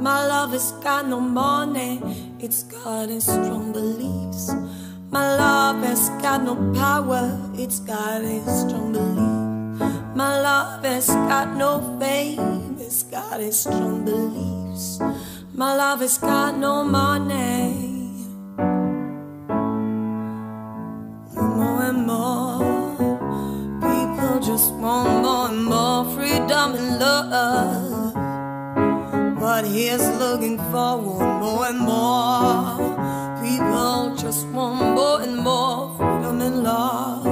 My love has got no money, it's got its strong beliefs. My love has got no power, it's got its strong beliefs. My love has got no fame, it's got its strong beliefs. My love has got no money. More and more people just want more and more freedom and love. What he is looking for, more and more people just want more and more freedom and love.